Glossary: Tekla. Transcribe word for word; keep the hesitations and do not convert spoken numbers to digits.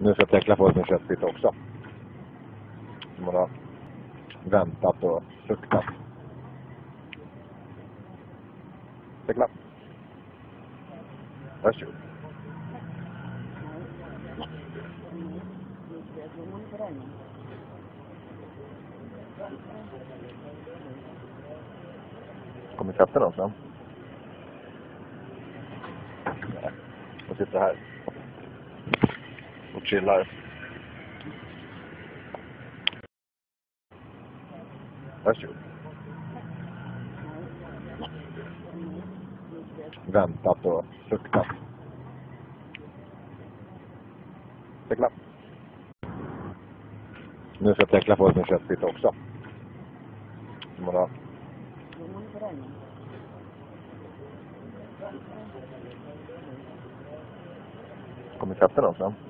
Nu ska Tekla få sin köttbit också. Som hon har väntat och suktat. Tekla. Varsågod. Kommer katten också? Nej. Jag sitter här. Och chillar. Varsågod. Väntat och suktat. Tekla. Nu ska Tekla få sin köttbit också. Som hon har kommer katten också.